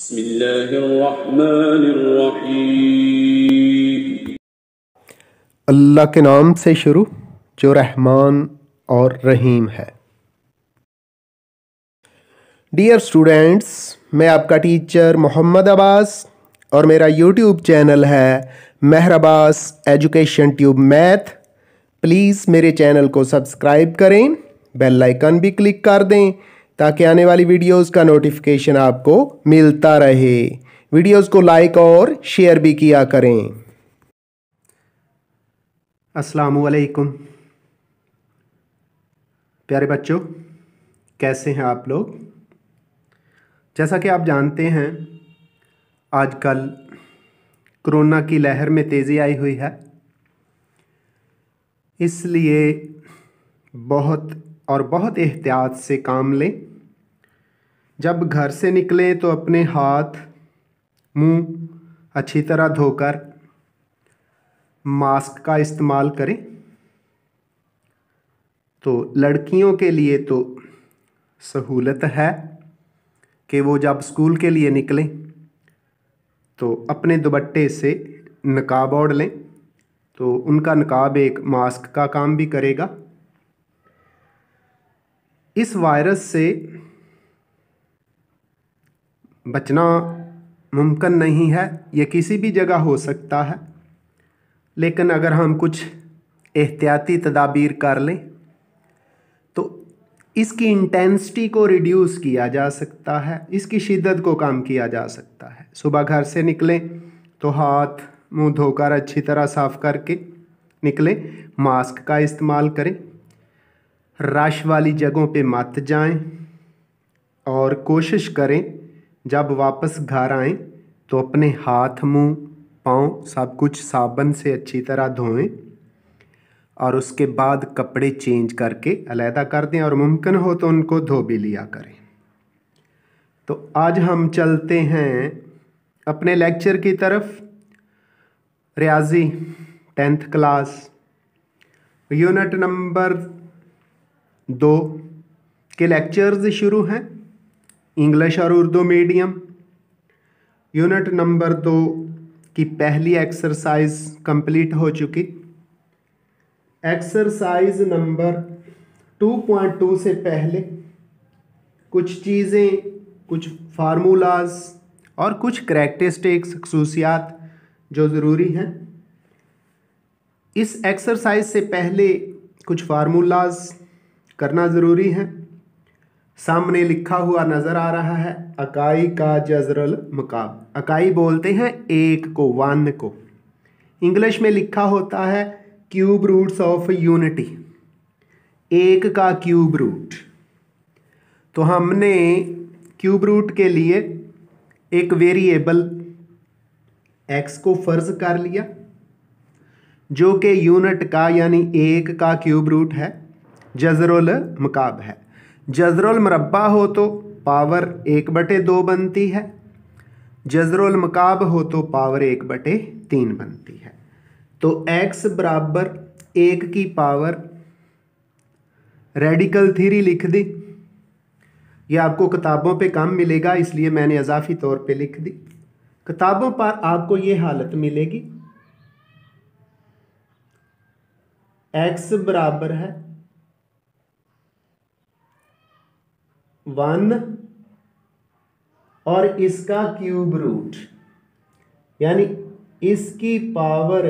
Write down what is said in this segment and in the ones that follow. بسم الله الرحمن الرحيم। अल्लाह के नाम से शुरू जो रहमान और रहीम है। डियर स्टूडेंट्स, मैं आपका टीचर मोहम्मद अब्बास और मेरा यूट्यूब चैनल है महर Abbas Education Tube Math. Please मेरे चैनल को सब्सक्राइब करें, बेल आइकन भी क्लिक कर दें ताकि आने वाली वीडियोस का नोटिफिकेशन आपको मिलता रहे। वीडियोस को लाइक और शेयर भी किया करें। अस्सलामुअलैकुम प्यारे बच्चों, कैसे हैं आप लोग। जैसा कि आप जानते हैं आजकल कोरोना की लहर में तेज़ी आई हुई है, इसलिए बहुत एहतियात से काम लें। जब घर से निकलें तो अपने हाथ मुंह अच्छी तरह धोकर मास्क का इस्तेमाल करें। तो लड़कियों के लिए तो सहूलत है कि वो जब स्कूल के लिए निकलें तो अपने दुपट्टे से नकाब ओढ़ लें, तो उनका नकाब एक मास्क का काम भी करेगा। इस वायरस से बचना मुमकिन नहीं है, यह किसी भी जगह हो सकता है, लेकिन अगर हम कुछ एहतियाती तदाबीर कर लें तो इसकी इंटेंसिटी को रिड्यूस किया जा सकता है, इसकी शिद्दत को कम किया जा सकता है। सुबह घर से निकलें तो हाथ मुंह धोकर अच्छी तरह साफ़ करके निकलें, मास्क का इस्तेमाल करें, रश वाली जगहों पे मत जाएं और कोशिश करें जब वापस घर आएं तो अपने हाथ मुंह पाँव सब कुछ साबुन से अच्छी तरह धोएं और उसके बाद कपड़े चेंज करके अलहदा कर दें और मुमकिन हो तो उनको धो भी लिया करें। तो आज हम चलते हैं अपने लेक्चर की तरफ। रियाजी 10th क्लास यूनिट नंबर 2 के लेक्चर्स शुरू हैं, इंग्लिश और उर्दू मीडियम। यूनिट नंबर 2 की पहली एक्सरसाइज कंप्लीट हो चुकी। एक्सरसाइज नंबर 2.2 से पहले कुछ चीज़ें, कुछ फार्मूलाज और कुछ करैक्टरिस्टिक्स, खसूसियात जो ज़रूरी हैं। इस एक्सरसाइज से पहले कुछ फार्मूलाज करना ज़रूरी है। सामने लिखा हुआ नज़र आ रहा है इकाई का जज़रल मकाब। इकाई बोलते हैं एक को, वन को। इंग्लिश में लिखा होता है क्यूब रूट्स ऑफ यूनिटी, एक का क्यूब रूट। तो हमने क्यूब रूट के लिए एक वेरिएबल एक्स को फ़र्ज़ कर लिया जो कि यूनिट का यानी एक का क्यूब रूट है, जज़रुल मकाब है। जज़रुल मरबा हो तो पावर 1/2 बनती है, जज़रुल मकाब हो तो पावर 1/3 बनती है। तो x बराबर 1 की पावर रेडिकल थ्योरी लिख दी। यह आपको किताबों पे कम मिलेगा इसलिए मैंने इजाफी तौर पे लिख दी। किताबों पर आपको ये हालत मिलेगी x बराबर है 1 और इसका क्यूब रूट यानी इसकी पावर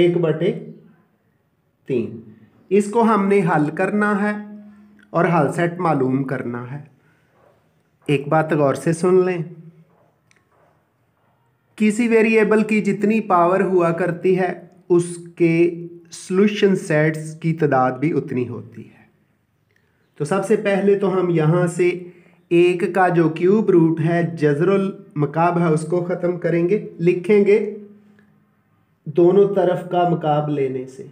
1/3। इसको हमने हल करना है और हल सेट मालूम करना है। एक बात गौर से सुन लें, किसी वेरिएबल की जितनी पावर हुआ करती है उसके सॉल्यूशन सेट्स की तादाद भी उतनी होती है। तो सबसे पहले तो हम यहाँ से एक का जो क्यूब रूट है, जज़रुल मकाब है, उसको ख़त्म करेंगे। लिखेंगे दोनों तरफ का मकाब लेने से,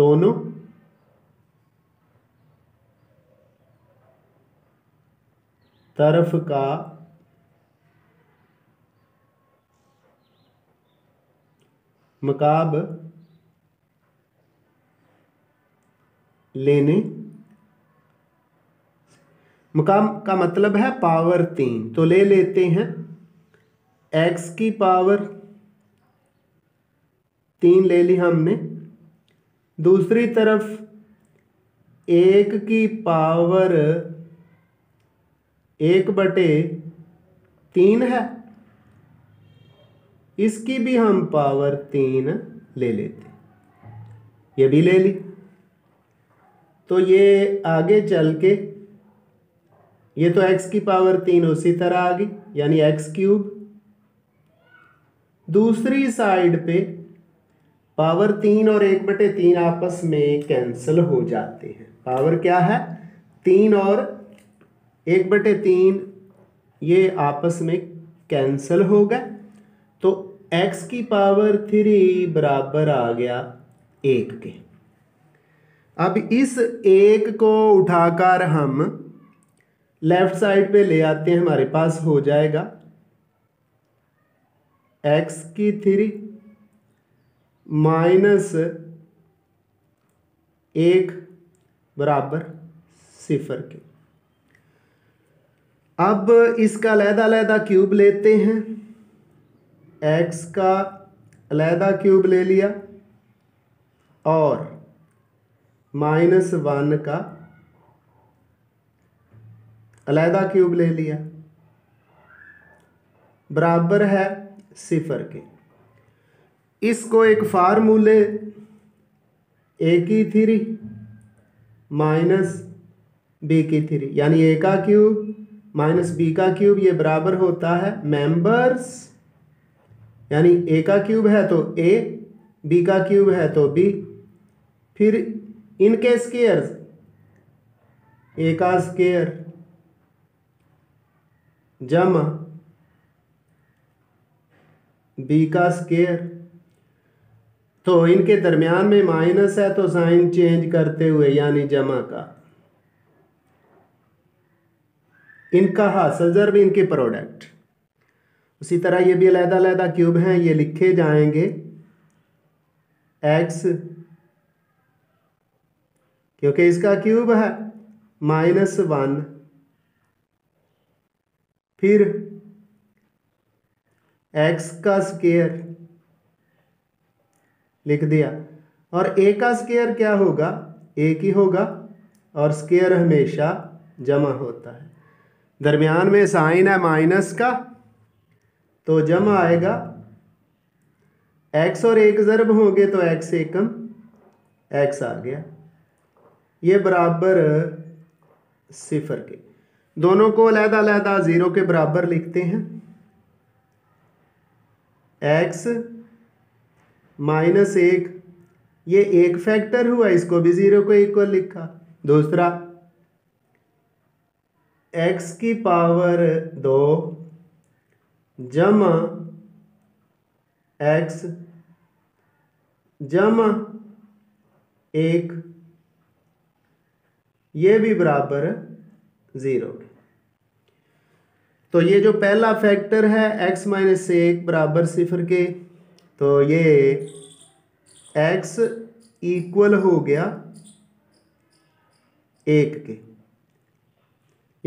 दोनों तरफ का मकाब लेने मकाम का मतलब है पावर 3। तो ले लेते हैं x की पावर 3 ले ली हमने, दूसरी तरफ 1 की पावर 1/3 है, इसकी भी हम पावर 3 ले लेते, ये भी ले ली। तो ये आगे चल के ये तो x की पावर 3 उसी तरह आ गई, यानी x क्यूब। दूसरी साइड पे पावर 3 और 1/3 आपस में कैंसिल हो जाते हैं। पावर क्या है 3 और 1/3 ये आपस में कैंसिल हो गए, तो x की पावर 3 बराबर आ गया 1 के। अब इस 1 को उठाकर हम लेफ़्ट साइड पे ले आते हैं, हमारे पास हो जाएगा x³ -1 बराबर 0 के। अब इसका अलग-अलग क्यूब लेते हैं, x का अलग क्यूब ले लिया और -1 का अलग क्यूब ले लिया, बराबर है 0 के। इसको एक फार्मूले a³ -b³ यानी a का क्यूब -b का क्यूब ये बराबर होता है मेंबर्स, यानी a का क्यूब है तो a, b का क्यूब है तो b, फिर इनके स्क्वायर्स a का स्क्वायर जमा b का स्क्वायर। तो इनके दरमियान में माइनस है तो साइन चेंज करते हुए यानी जमा का, इनका हासिल ज़र भी इनके प्रोडक्ट। उसी तरह ये भी अलग-अलग क्यूब हैं, ये लिखे जाएंगे x क्योंकि इसका क्यूब है -1, फिर x का स्क्वायर लिख दिया और a का स्क्वायर क्या होगा एक ही होगा और स्क्वायर हमेशा जमा होता है, दरमियान में साइन है माइनस का तो जमा आएगा। x और 1 ज़र्ब होंगे तो x एकम x आ गया, ये बराबर 0 के। दोनों को अलग-अलग 0 के बराबर लिखते हैं, x -1 ये एक फैक्टर हुआ, इसको भी 0 को इक्वल लिखा, दूसरा x की पावर 2 जमा x जमा 1 ये भी बराबर 0 के। तो ये जो पहला फैक्टर है x-1 बराबर 0 के, तो ये x इक्वल हो गया 1 के,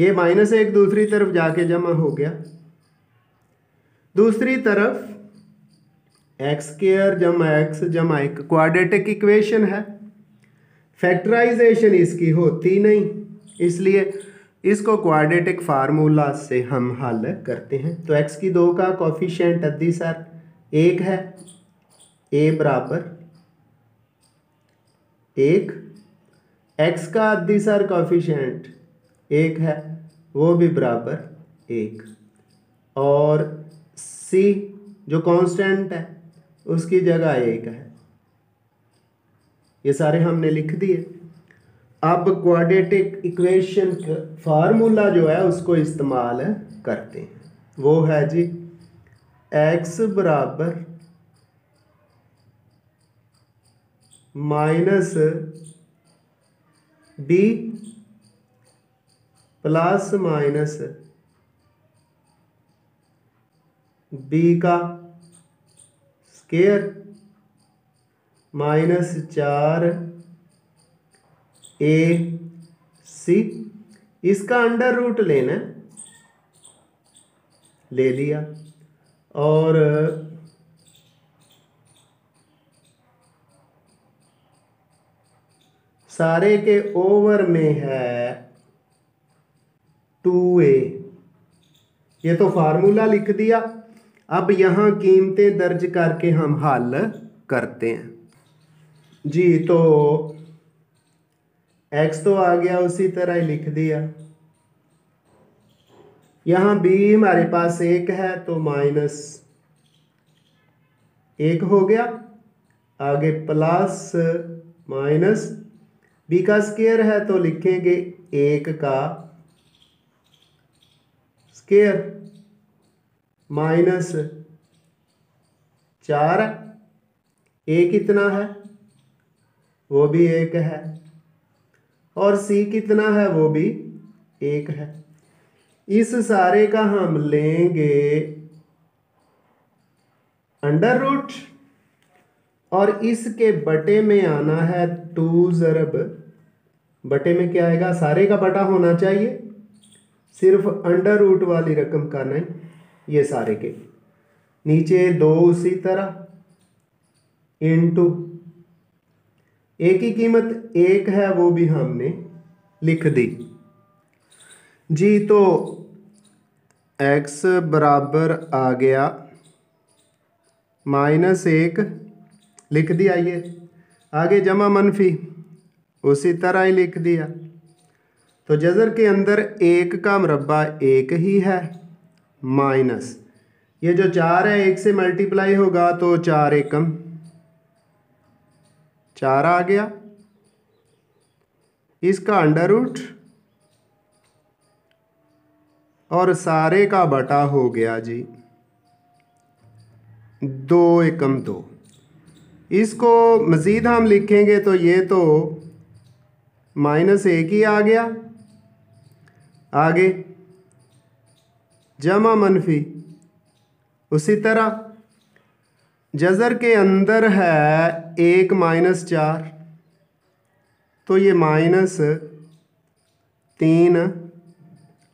ये -1 दूसरी तरफ जाके जमा हो गया, दूसरी तरफ x² जमा 1। क्वाड्रेटिक इक्वेशन है, फैक्टराइजेशन इसकी होती नहीं, इसलिए इसको क्वाड्रेटिक फार्मूला से हम हल करते हैं। तो x³ का कोफिशिएंट अदीसर 1 है, a बराबर 1, x का अदीसर कोफिशिएंट 1 है वो भी बराबर 1, और c जो कांस्टेंट है उसकी जगह 1 है। ये सारे हमने लिख दिए। अब क्वाड्रेटिक इक्वेशन का फार्मूला जो है उसको इस्तेमाल करते हैं, वो है जी x बराबर -b प्लस -b का स्क्वायर -4ac इसका अंडर रूट लेना, ले लिया, और सारे के ओवर में है 2a। ये तो फार्मूला लिख दिया। अब यहाँ कीमतें दर्ज करके हम हल करते हैं जी। तो x तो आ गया, उसी तरह ही लिख दिया। यहाँ b हमारे पास 1 है तो -1 हो गया, आगे प्लस माइनस b का स्क्वायर है तो लिखेंगे 1 का स्क्वायर माइनस 4। a कितना है, वो भी 1 है, और c कितना है, वो भी 1 है। इस सारे का हम लेंगे अंडर रूट, और इसके बटे में आना है 2 ज़रब, बटे में क्या आएगा, सारे का बटा होना चाहिए, सिर्फ अंडर रूट वाली रकम का नहीं। ये सारे के नीचे 2 उसी तरह इंटू एक की कीमत 1 है, वो भी हमने लिख दी जी। तो x बराबर आ गया -1 लिख दिया, ये आगे जमा मनफी उसी तरह ही लिख दिया। तो जज़र के अंदर 1 का मरबा 1 ही है, माइनस ये जो 4 है 1 से मल्टीप्लाई होगा तो 4 एकम 4 आ गया। इसका अंडर रूट और सारे का बटा हो गया जी 2 एकम 2। इसको मज़ीद हम लिखेंगे तो ये तो -1 ही आ गया, आगे जमा मनफी उसी तरह। जज़र के अंदर है 1 -4 तो ये -3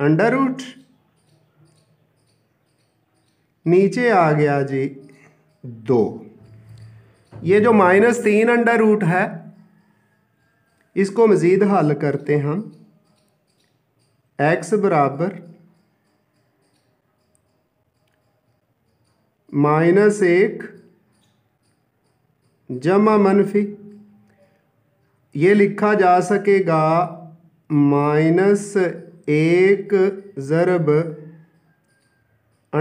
अंडर रूट, नीचे आ गया जी 2। ये जो -3 अंडर रूट है इसको मज़ीद हल करते हैं हम। x बराबर -1 जमा मनफी, ये लिखा जा सकेगा -1 ज़रब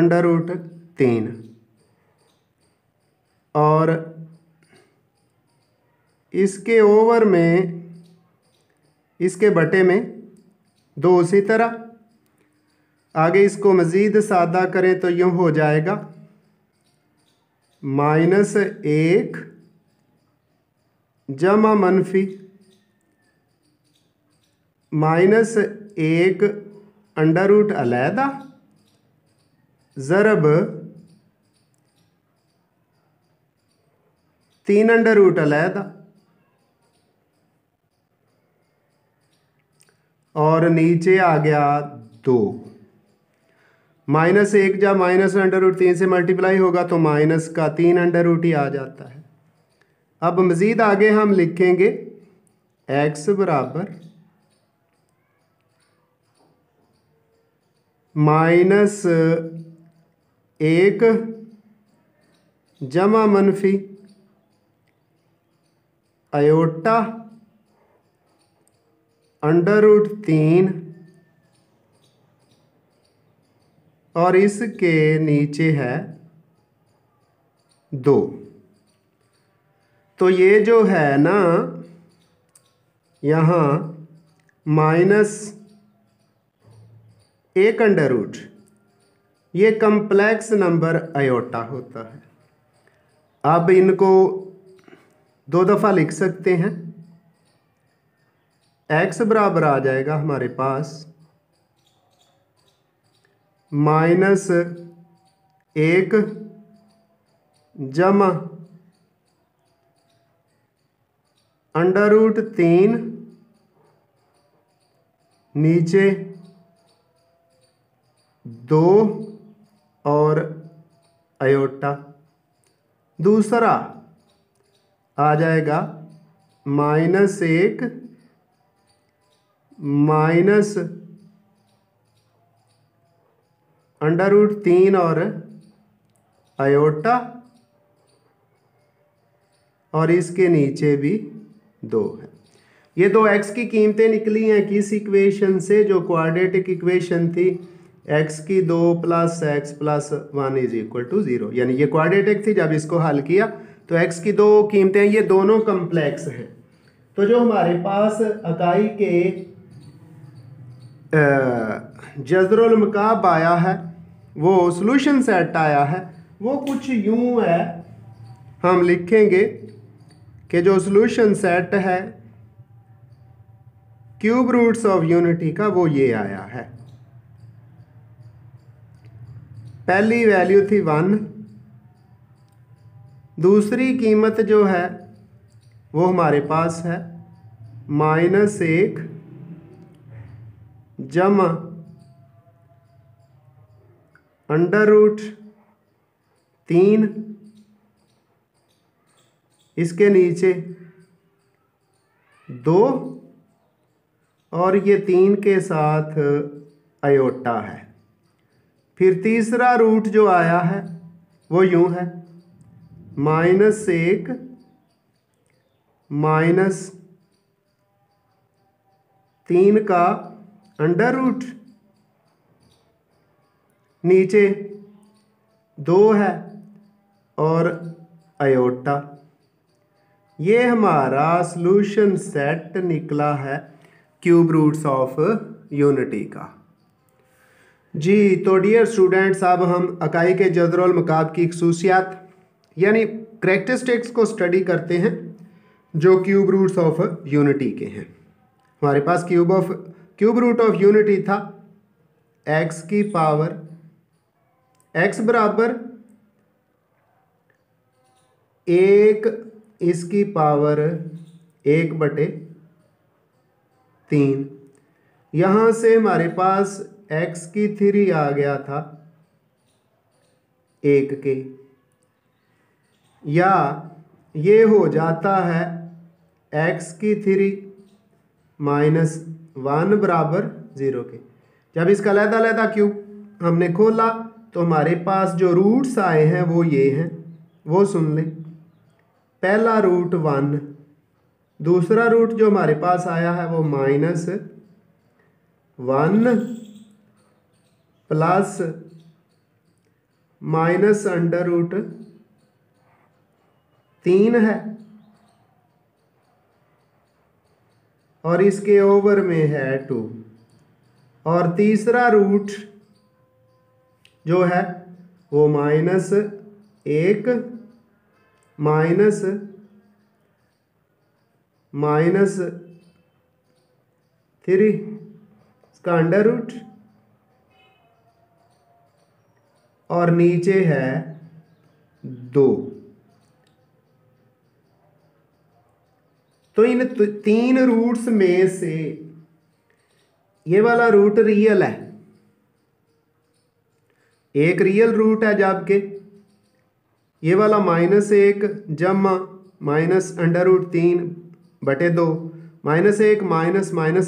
अंडर रूट 3, और इसके ओवर में इसके बटे में 2 उसी तरह। आगे इसको मज़ीद सादा करें तो यूँ हो जाएगा -1 जमा मनफी -1 अंडर रूट अलहदा ज़रब 3 अंडर रूट अलहदा, और नीचे आ गया 2। -1 जब -√3 से मल्टीप्लाई होगा तो -3 अंडर रूट ही आ जाता है। अब मज़ीद आगे हम लिखेंगे x बराबर -1 जमा मनफी आयोटा अंडर रूट 3, और इसके नीचे है 2। तो ये जो है ना, यहाँ -1 अंडर रूट, ये कम्प्लेक्स नंबर आयोटा होता है। अब इनको 2 दफ़ा लिख सकते हैं। x बराबर आ जाएगा हमारे पास -1 जमा अंडर रूट 3 नीचे दो और अयोटा। दूसरा आ जाएगा -1 माइनस √3 और अयोटा और इसके नीचे भी 2 है। ये 2x की कीमतें निकली हैं किस इक्वेशन से, जो क्वाड्रेटिक इक्वेशन थी x की 2 + x + 1 = 0। यानी ये क्वाड्रेटिक थी, जब इसको हल किया तो x की 2 कीमतें, ये दोनों कम्प्लेक्स हैं। तो जो हमारे पास इकाई के जज़रुल मकाब आया है, वो सॉल्यूशन सेट आया है, वो कुछ यूं है। हम लिखेंगे कि जो सॉल्यूशन सेट है क्यूब रूट्स ऑफ यूनिटी का, वो ये आया है। पहली वैल्यू थी 1, दूसरी कीमत जो है वो हमारे पास है -1 + √3, इसके नीचे 2 और ये 3 के साथ अयोटा है। फिर तीसरा रूट जो आया है वो यूं है -1 − 3 का √ नीचे 2 है और अयोटा। ये हमारा सॉल्यूशन सेट निकला है क्यूब रूट्स ऑफ यूनिटी का। जी तो डियर स्टूडेंट्स, अब हम इकाई के जज़रुल मकाब की खसूसियात यानी करैक्टरिस्टिक्स को स्टडी करते हैं जो क्यूब रूट्स ऑफ यूनिटी के हैं। हमारे पास क्यूब रूट ऑफ यूनिटी था x की पावर x बराबर 1 इसकी पावर 1/3। यहाँ से हमारे पास x की 3 आ गया था 1 के, या ये हो जाता है x³ - 1 = 0 के। जब इसका अलग-अलग क्यूब हमने खोला तो हमारे पास जो रूट्स आए हैं वो ये हैं, वो सुन लें। पहला रूट 1, दूसरा रूट जो हमारे पास आया है वो -1 + −√3 है और इसके ओवर में है 2। और तीसरा रूट जो है वो -1 - −3 इसका √ और नीचे है 2। तो इन 3 रूट्स में से ये वाला रूट रियल है, एक रियल रूट है, जबकि ये वाला -1 + −√3/2 -1 -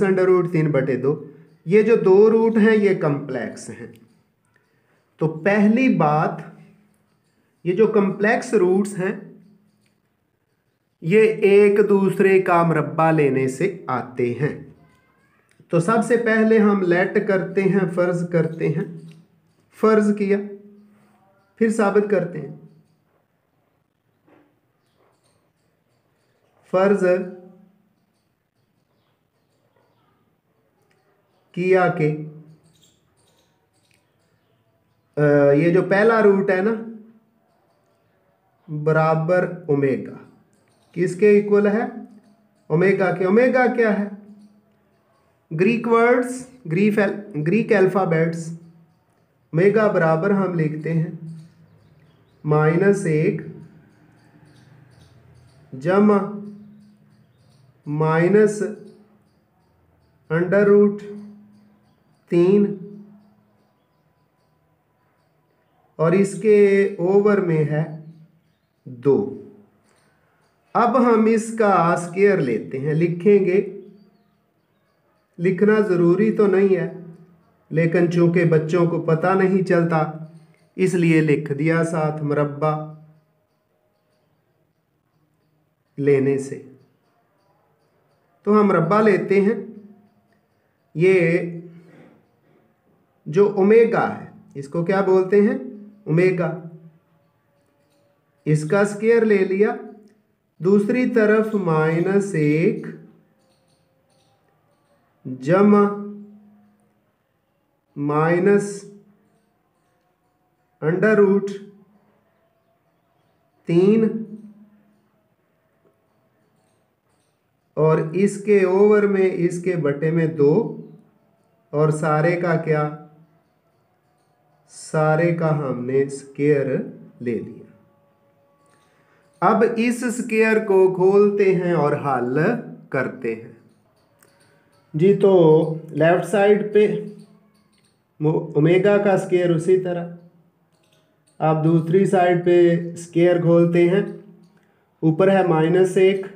−√3/2, ये जो 2 रूट हैं ये कम्प्लेक्स हैं। तो पहली बात, ये जो कम्प्लेक्स रूट्स हैं ये एक दूसरे का मुरब्बा लेने से आते हैं। तो सबसे पहले हम लेट करते हैं, फ़र्ज़ करते हैं, फ़र्ज़ किया फिर साबित करते हैं। फ़र्ज़ किया के ये जो पहला रूट है ना बराबर ओमेगा, किसके इक्वल है? ओमेगा के। ओमेगा क्या है? Greek words, Greek alphabets. Omega बराबर हम लिखते हैं -1 − √ तीन और इसके ओवर में है दो। अब हम इसका स्क्वायर लेते हैं, लिखेंगे, लिखना ज़रूरी तो नहीं है लेकिन चूँकि बच्चों को पता नहीं चलता इसलिए लिख दिया साथ मुरब्बा लेने से। तो हम मुरब्बा लेते हैं, ये जो ओमेगा है इसको क्या बोलते हैं, ओमेगा, इसका स्क्वायर ले लिया, दूसरी तरफ माइनस एक जमा माइनस अंडर रूट तीन और इसके ओवर में इसके बटे में दो और सारे का क्या, सारे का हमने स्क्वायर ले लिया। अब इस स्क्वायर को खोलते हैं और हल करते हैं जी। तो लेफ्ट साइड पे ओमेगा का स्क्वायर उसी तरह, आप दूसरी साइड पे स्क्वायर खोलते हैं, ऊपर है माइनस एक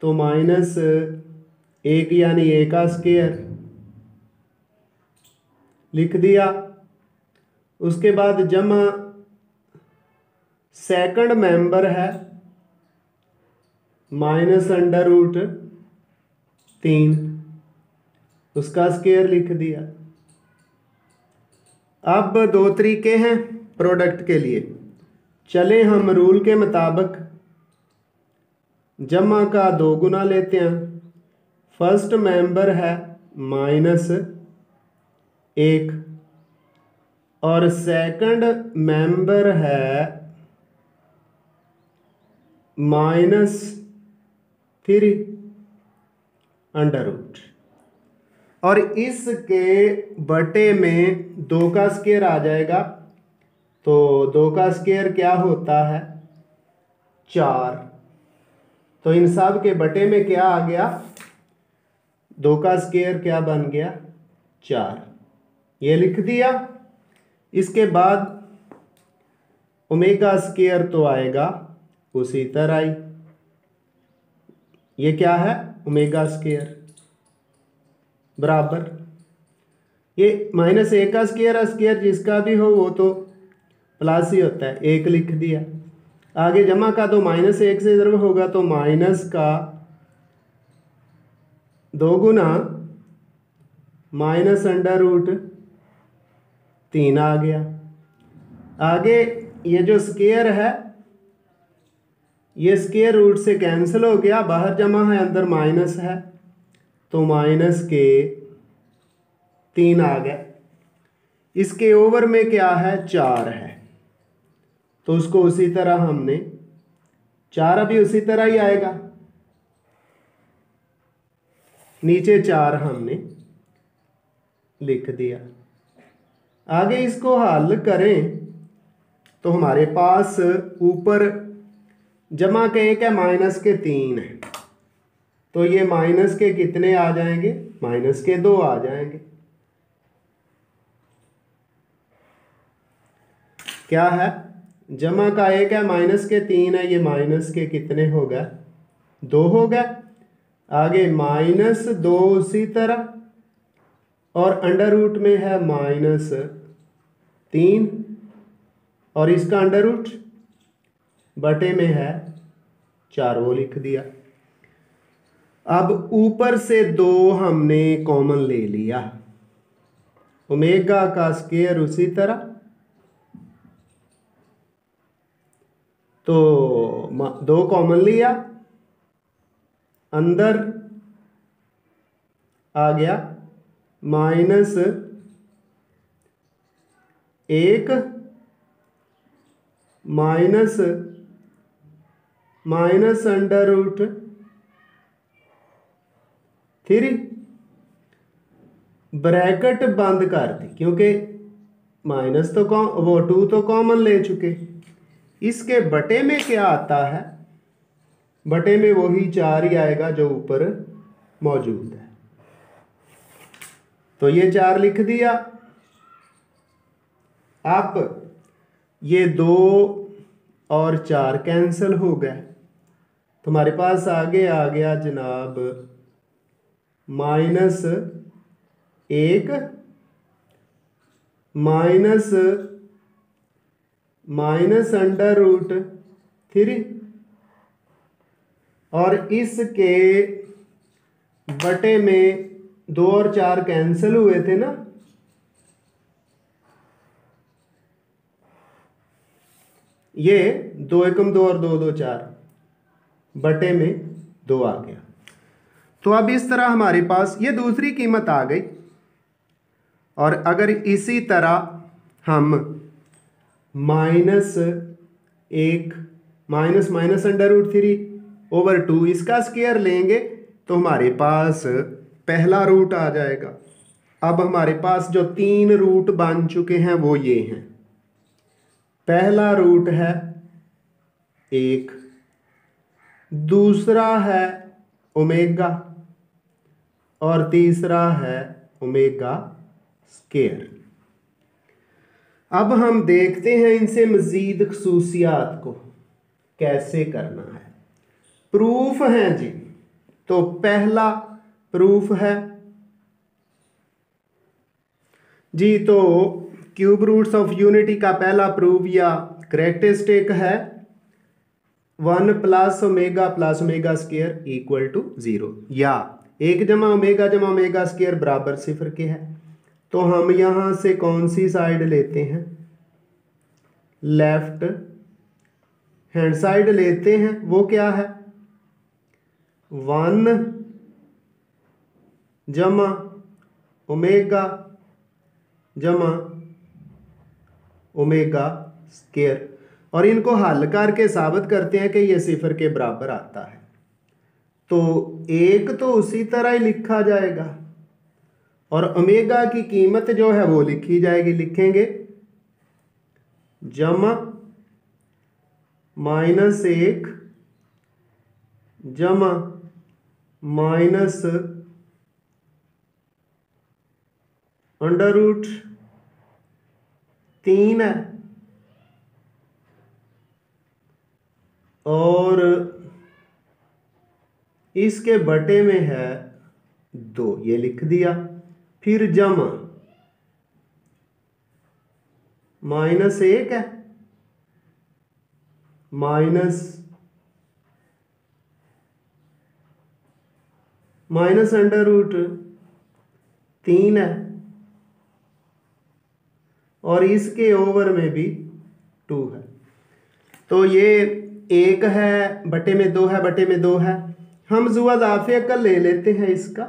तो माइनस एक यानी ए का स्क्वायर लिख दिया, उसके बाद जमा सेकंड मेंबर है माइनस अंडर रूट तीन, उसका स्क्वायर लिख दिया। अब दो तरीके हैं प्रोडक्ट के लिए, चले हम रूल के मुताबिक जमा का दो गुना लेते हैं, फर्स्ट मेंबर है माइनस एक और सेकंड मेंबर है माइनस थ्री अंडर रूट और इसके बटे में दो का स्क्वायर आ जाएगा, तो दो का स्क्वायर क्या होता है, चार। तो इन सब के बटे में क्या आ गया, दो का स्क्वायर क्या बन गया, चार, ये लिख दिया। इसके बाद ओमेगा स्क्वायर तो आएगा उसी तरह ही, ये क्या है, ओमेगा स्क्वायर बराबर, ये माइनस एक का स्क्वायर है, स्क्वायर जिसका भी हो वो तो प्लस ही होता है, एक लिख दिया। आगे जमा का तो माइनस एक से ज़रूर होगा तो माइनस का दो गुना माइनस अंडर रूट तीन आ गया। आगे ये जो स्क्वायर है ये स्क्वायर रूट से कैंसिल हो गया, बाहर जमा है अंदर माइनस है तो माइनस के तीन आ गया, इसके ओवर में क्या है, चार है, तो उसको उसी तरह हमने चार, अभी उसी तरह ही आएगा, नीचे चार हमने लिख दिया। आगे इसको हल करें तो हमारे पास ऊपर जमा के एक है माइनस के तीन है, तो ये माइनस के कितने आ जाएंगे, माइनस के दो आ जाएंगे। क्या है, जमा का एक है माइनस के तीन है, ये माइनस के कितने हो गए, दो हो गए। आगे माइनस दो उसी तरह और अंडर रूट में है माइनस तीन और इसका अंडर रूट बटे में है चार, वो लिख दिया। अब ऊपर से दो हमने कॉमन ले लिया, ओमेगा का स्क्वायर उसी तरह, तो दो कॉमन लिया, अंदर आ गया माइनस एक minus minus under root three, bracket बंद कर दी क्योंकि माइनस तो वो टू तो कॉमन ले चुके, इसके बटे में क्या आता है, बटे में वही चार ही आएगा जो ऊपर मौजूद है। तो ये 4 लिख दिया। अब ये 2 और 4 कैंसिल हो गए, तुम्हारे पास आगे आ गया जनाब -1 - √3 और इसके बटे में 2 और 4 कैंसिल हुए थे ना, ये 2 एकम 2 और 2 दो 4 बटे में 2 आ गया। तो अब इस तरह हमारे पास ये दूसरी कीमत आ गई। और अगर इसी तरह हम -1 - -√3/2 इसका स्क्वायर लेंगे तो हमारे पास पहला रूट आ जाएगा। अब हमारे पास जो 3 रूट बन चुके हैं वो ये हैं। पहला रूट है 1, दूसरा है ओमेगा और तीसरा है ओमेगा स्क्वायर। अब हम देखते हैं इनसे मज़ीद खसूसियात को कैसे करना है। प्रूफ हैं जी, तो पहला प्रूफ है जी, तो क्यूब रूट्स ऑफ यूनिटी का पहला प्रूफ या करेक्टरिस्टिक है 1 + ओमेगा + ओमेगा स्क्वायर = 0 या 1 + ओमेगा + ओमेगा स्क्वायर =0 के है। तो हम यहां से कौन सी साइड लेते हैं? लेफ्ट हैंड साइड लेते हैं। वो क्या है? 1 + ओमेगा + ओमेगा स्क्वायर और इनको हल करके साबित करते हैं कि ये 0 के बराबर आता है। तो 1 तो उसी तरह ही लिखा जाएगा और ओमेगा की कीमत जो है वो लिखी जाएगी, लिखेंगे −1 - −√3 है और इसके बटे में है 2, ये लिख दिया। फिर जमा -1 है −√3 है और इसके ओवर में भी 2 है। तो ये 1 है बटे में 2 है। हम जुआ जाफिया का ले लेते हैं, इसका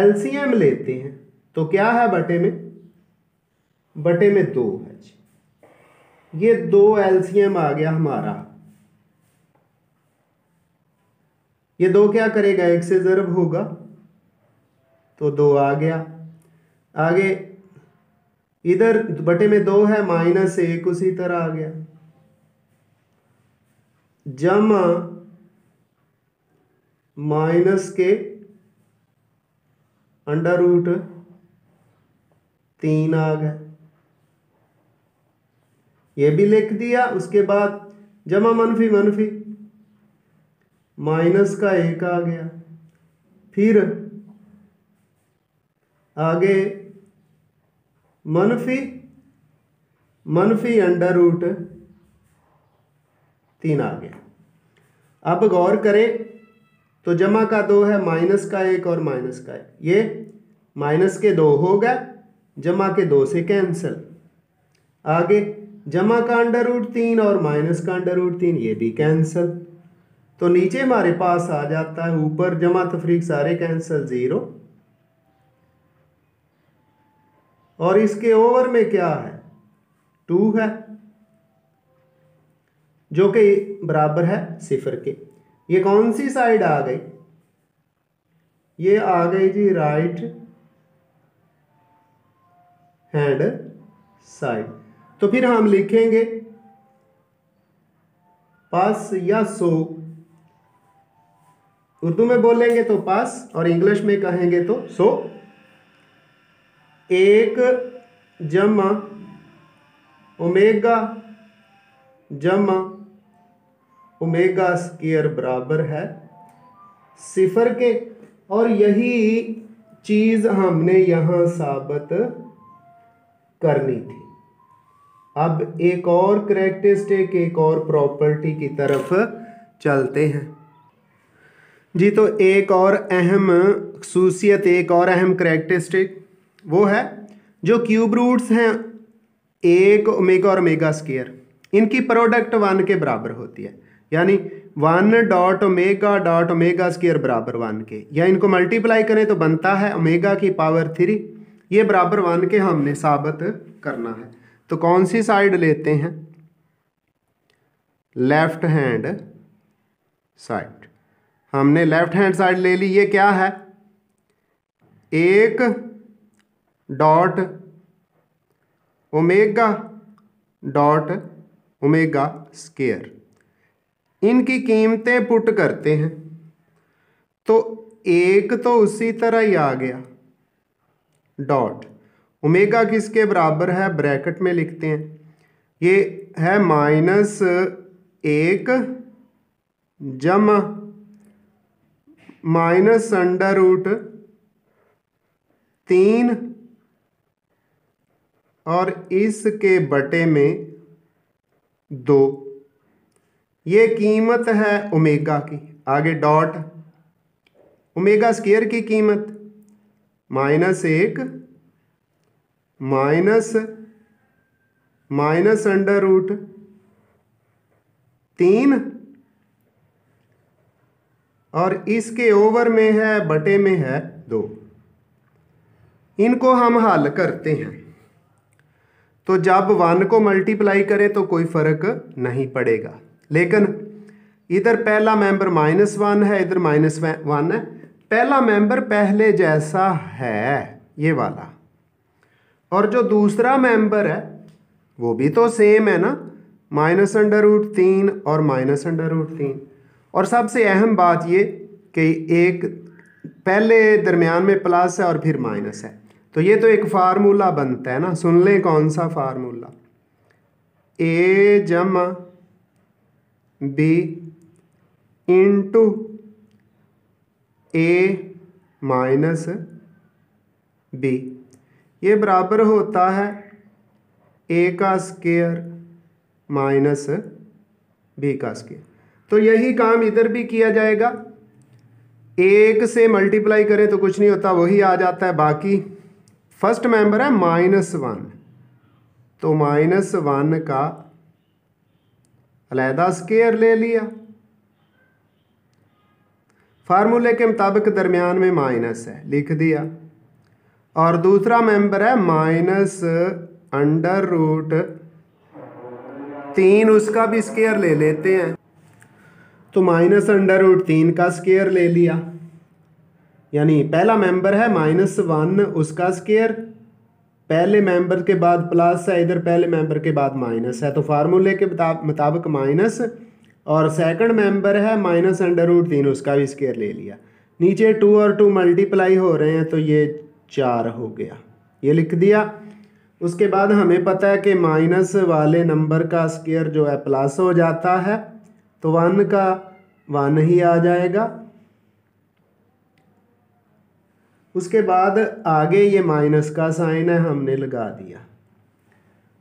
LCM लेते हैं। तो क्या है बटे में 2 है जी। ये 2 LCM आ गया हमारा। ये 2 क्या करेगा? 1 से ज़र्ब होगा तो 2 आ गया। आगे इधर बटे में 2 है, -1 उसी तरह आ गया। जमा -1 के √3 आ गए, ये भी लिख दिया। उसके बाद जमा -1 -1 आ गया। फिर आगे -1 - √3 आ गया। अब गौर करें तो जमा का 2 है, -1 और -1, ये -2 हो गए, जमा के 2 से कैंसिल। आगे जमा का √3 और -का √3 ये भी कैंसिल। तो नीचे हमारे पास आ जाता है ऊपर जमा तफरीक सारे कैंसिल 0 और इसके ओवर में क्या है? 2 है जो कि बराबर है 0 के। ये कौन सी साइड आ गई? ये आ गई जी राइट हैंड साइड। तो फिर हम लिखेंगे पास या सो, उर्दू में बोलेंगे तो पास और इंग्लिश में कहेंगे तो सो। एक जमा ओमेगा जमा ओमेगा स्क्वायर बराबर है सिफर के। और यही चीज़ हमने यहाँ साबित करनी थी। अब एक और करैक्टरिस्टिक, एक और प्रॉपर्टी की तरफ चलते हैं जी। तो एक और अहम खसूसियत, एक और अहम करैक्टरिस्टिक वो है जो क्यूब रूट्स हैं एक ओमेगा और ओमेगा स्क्वायर, इनकी प्रोडक्ट 1 के बराबर होती है, यानी 1 डॉट ओमेगा स्क्वायर बराबर 1 के, या इनको मल्टीप्लाई करें तो बनता है ओमेगा की पावर 3, ये बराबर 1 के हमने साबित करना है। तो कौन सी साइड लेते हैं? Left hand side. हमने लेफ्ट हैंड साइड ले ली। ये क्या है? 1 डॉट ओमेगा स्क्वायर। इनकी कीमतें पुट करते हैं तो 1 तो उसी तरह ही आ गया, डॉट ओमेगा किसके बराबर है ब्रैकेट में लिखते हैं, ये है -1 - √3 और इसके बटे में 2। ये कीमत है ओमेगा की। आगे डॉट ओमेगा स्क्वायर की कीमत -1 - √3 और इसके ओवर में है बटे में है 2। इनको हम हल करते हैं तो जब 1 को मल्टीप्लाई करें तो कोई फर्क नहीं पड़ेगा, लेकिन इधर पहला मेंबर -1 है, इधर -1 है। पहला मेंबर पहले जैसा है ये वाला, और जो दूसरा मेंबर है वो भी तो सेम है ना, -√3 और -√3। और सबसे अहम बात ये कि एक पहले दरमियान में प्लस है और फिर माइनस है, तो ये तो एक फार्मूला बनता है ना। सुन लें कौन सा formula, A + B × A - B ये बराबर होता है A² - B²। तो यही काम इधर भी किया जाएगा। 1 से मल्टीप्लाई करें तो कुछ नहीं होता, वही आ जाता है। बाकी फर्स्ट मेंबर है -1, तो -1 का अलहदा स्क्वायर ले लिया। फार्मूले के मुताबिक दरमियान में माइनस है, लिख दिया। और दूसरा मेंबर है -√3, उसका भी स्क्वायर ले लेते हैं, तो -√3 का स्क्वायर ले लिया। यानी पहला मेंबर है -1, उसका स्क्वायर, पहले मेंबर के बाद प्लस है, इधर पहले मेंबर के बाद माइनस है, तो फार्मूले के मुताबिक माइनस। और सेकंड मेंबर है -√3, उसका भी स्क्वायर ले लिया। नीचे 2 और 2 मल्टीप्लाई हो रहे हैं तो ये 4 हो गया, ये लिख दिया। उसके बाद हमें पता है कि माइनस वाले नंबर का स्क्वायर जो है प्लस हो जाता है, तो 1 का 1 ही आ जाएगा। उसके बाद आगे ये माइनस का साइन है, हमने लगा दिया।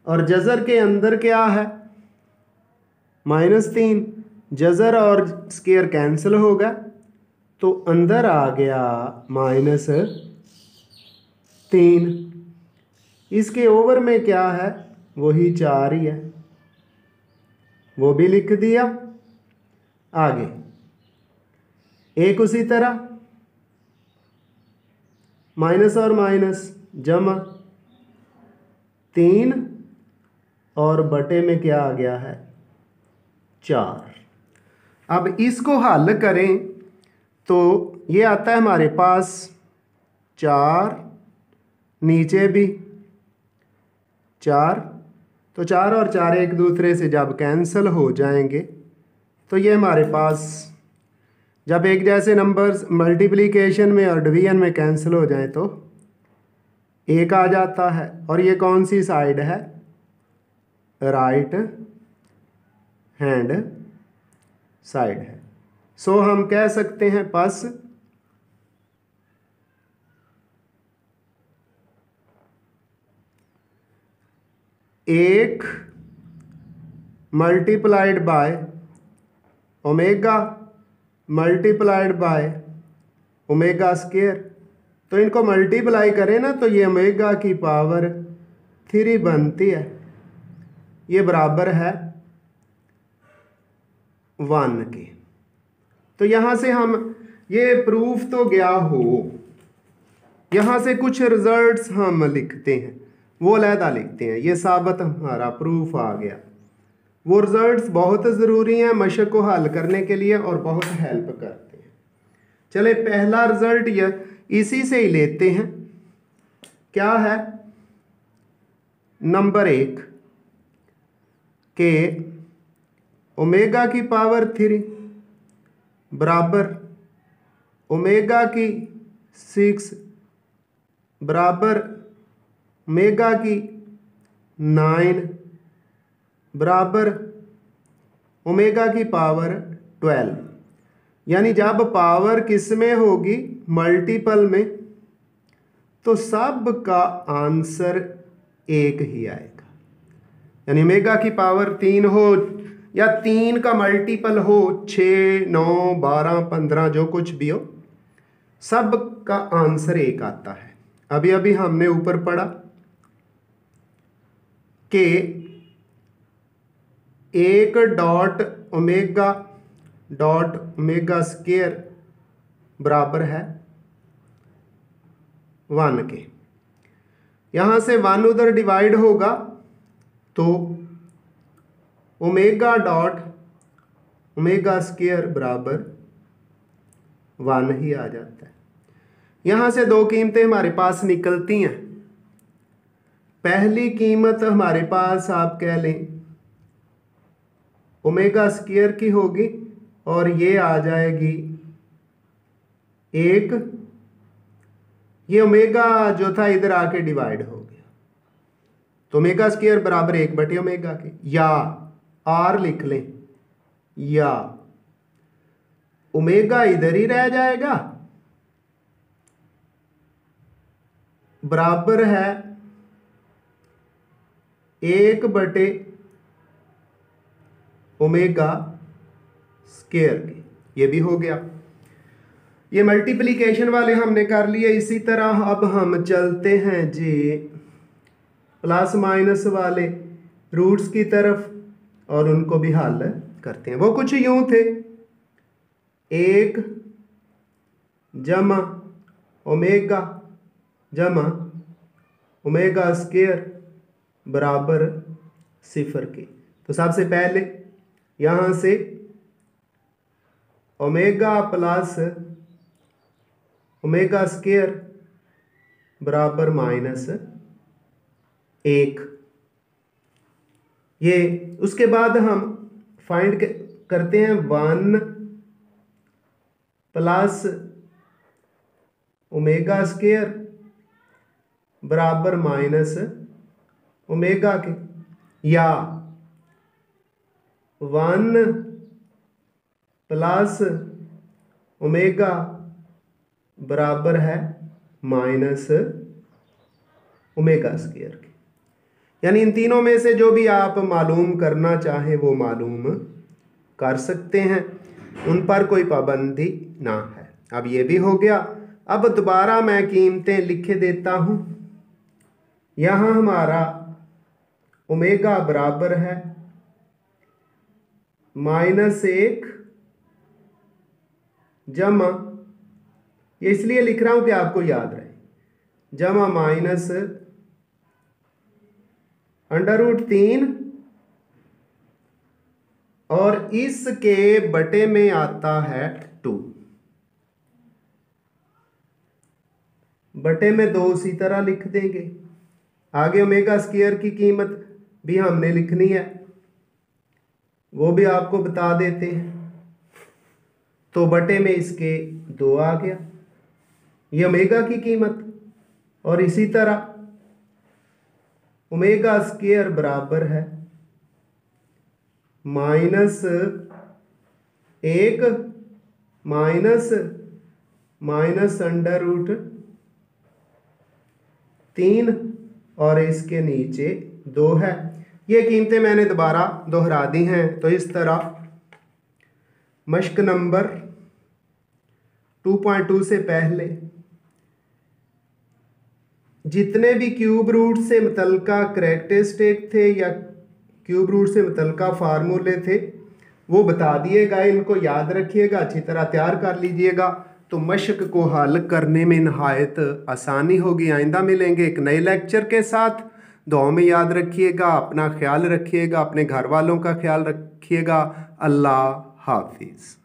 और जजर के अंदर क्या है? -3। जजर और स्क्वायर कैंसिल होगा तो अंदर आ गया -3। इसके ओवर में क्या है? वही 4 ही है, वो भी लिख दिया। आगे 1 उसी तरह, -और - जमा 3 और बटे में क्या आ गया है 4। अब इसको हल करें तो ये आता है हमारे पास 4, नीचे भी 4, तो 4 और 4 एक दूसरे से जब कैंसिल हो जाएंगे तो ये हमारे पास, जब एक जैसे नंबर्स मल्टीप्लिकेशन में और डिवीजन में कैंसिल हो जाएं तो एक आ जाता है। और ये कौन सी साइड है? राइट हैंड साइड है। सो हम कह सकते हैं पस एक multiplied by omega multiplied by omega square. तो इनको मल्टीप्लाई करें ना तो ये ओमेगा की पावर 3 बनती है। ये बराबर है 1 के। तो यहाँ से हम ये प्रूफ तो गया हो, यहाँ से कुछ रिजल्ट्स हम लिखते हैं वो अलहदा लिखते हैं। ये साबित हमारा प्रूफ आ गया। वो रिजल्ट्स बहुत ज़रूरी हैं मशक को हल करने के लिए और बहुत हेल्प करते हैं। चले पहला रिजल्ट ये इसी से ही लेते हैं। क्या है? नंबर 1 के ओमेगा की पावर 3 बराबर ओमेगा की 6 बराबर ओमेगा की 9 बराबर ओमेगा की पावर 12। यानी जब पावर किस में होगी? मल्टीपल में। तो सब का आंसर एक ही आएगा। यानी ओमेगा की पावर 3 हो या 3 का मल्टीपल हो 6, 9, 12, 15 जो कुछ भी हो, सब का आंसर एक आता है। अभी अभी हमने ऊपर पढ़ा के 1 डॉट ओमेगा स्क्वायर बराबर है 1 के। यहाँ से 1 उधर डिवाइड होगा तो ओमेगा डॉट ओमेगा स्क्वायर बराबर 1 ही आ जाता है। यहाँ से 2 कीमतें हमारे पास निकलती हैं। पहली कीमत हमारे पास आप कह लें ओमेगा स्क्वायर की होगी और ये आ जाएगी 1। ये ओमेगा जो था इधर आके डिवाइड हो गया तो ओमेगा स्क्वायर बराबर 1/ओमेगा के। या आर लिख लें, या ओमेगा इधर ही रह जाएगा बराबर है 1/ ओमेगा स्क्वायर की। ये भी हो गया। ये मल्टीप्लिकेशन वाले हमने कर लिए। इसी तरह अब हम चलते हैं जी प्लस माइनस वाले रूट्स की तरफ और उनको भी हल करते हैं। वो कुछ यूं थे 1 जमा ओमेगा स्क्वायर बराबर 0 के। तो सबसे पहले यहाँ से ओमेगा प्लस ओमेगा स्क्वायर बराबर -1। ये उसके बाद हम फाइंड करते हैं 1 प्लस ओमेगा स्क्वायर बराबर -ओमेगा के। या 1 प्लस ओमेगा बराबर है -ओमेगा स्क्वायर के। यानी इन तीनों में से जो भी आप मालूम करना चाहें वो मालूम कर सकते हैं, उन पर कोई पाबंदी ना है। अब ये भी हो गया। अब दोबारा मैं कीमतें लिख देता हूँ। यहाँ हमारा ओमेगा बराबर है -1 जमा, ये इसलिए लिख रहा हूं कि आपको याद रहे, जमा -√3 और इसके बटे में आता है 2। बटे में 2 इसी तरह लिख देंगे। आगे ओमेगा स्क्वायर की कीमत भी हमने लिखनी है, वो भी आपको बता देते हैं। तो बटे में इसके 2 आ गया, ये ओमेगा की कीमत। और इसी तरह ओमेगा स्क्वायर बराबर है माइनस एक माइनस माइनस अंडर रूट तीन और इसके नीचे दो है। ये कीमतें मैंने दोबारा दोहरा दी हैं। तो इस तरह मश्क नंबर 2.2 से पहले जितने भी क्यूब रूट से मुतलका करैक्टरिस्टिक थे या क्यूब रूट से मुतलका फार्मूले थे वो बता दिएगा, इनको याद रखिएगा, अच्छी तरह तैयार कर लीजिएगा तो मश्क को हल करने में नहायत आसानी होगी। आइंदा मिलेंगे एक नए लेक्चर के साथ। दुआ में याद रखिएगा, अपना ख्याल रखिएगा, अपने घर वालों का ख्याल रखिएगा। अल्लाह हाफिज़।